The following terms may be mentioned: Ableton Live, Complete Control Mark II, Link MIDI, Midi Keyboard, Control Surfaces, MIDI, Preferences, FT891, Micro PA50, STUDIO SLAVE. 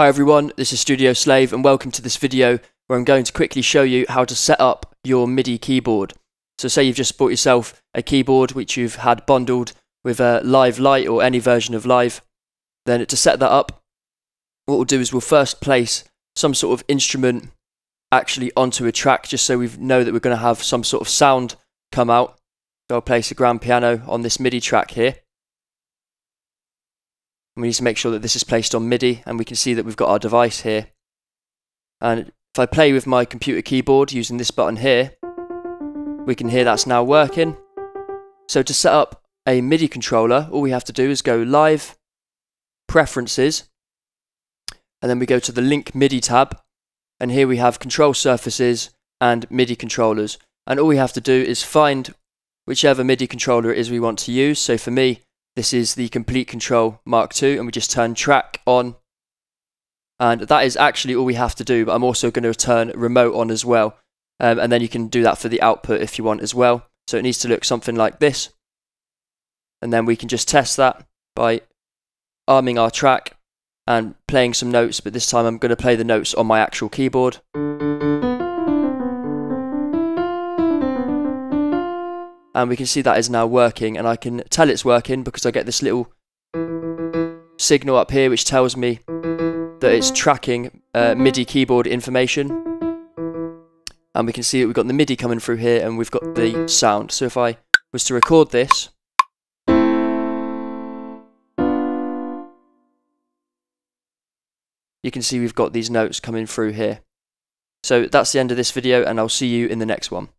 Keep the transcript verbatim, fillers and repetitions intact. Hi everyone, this is Studio Slave and welcome to this video where I'm going to quickly show you how to set up your MIDI keyboard. So say you've just bought yourself a keyboard which you've had bundled with a Live Lite or any version of Live. Then to set that up, what we'll do is we'll first place some sort of instrument actually onto a track just so we know that we're going to have some sort of sound come out. So I'll place a grand piano on this MIDI track here. We need to make sure that this is placed on MIDI, and we can see that we've got our device here. And if I play with my computer keyboard using this button here, we can hear that's now working. So to set up a MIDI controller, all we have to do is go Live, Preferences, and then we go to the Link MIDI tab, and here we have Control Surfaces and MIDI controllers. And all we have to do is find whichever MIDI controller it is we want to use. So for me, this is the Complete Control Mark two, and we just turn track on, and that is actually all we have to do, but I'm also going to turn remote on as well, um, and then you can do that for the output if you want as well. So it needs to look something like this, and then we can just test that by arming our track and playing some notes, but this time I'm going to play the notes on my actual keyboard. And we can see that is now working, and I can tell it's working because I get this little signal up here which tells me that it's tracking uh, MIDI keyboard information, and we can see that we've got the MIDI coming through here and we've got the sound. So if I was to record this, you can see we've got these notes coming through here. So that's the end of this video, and I'll see you in the next one.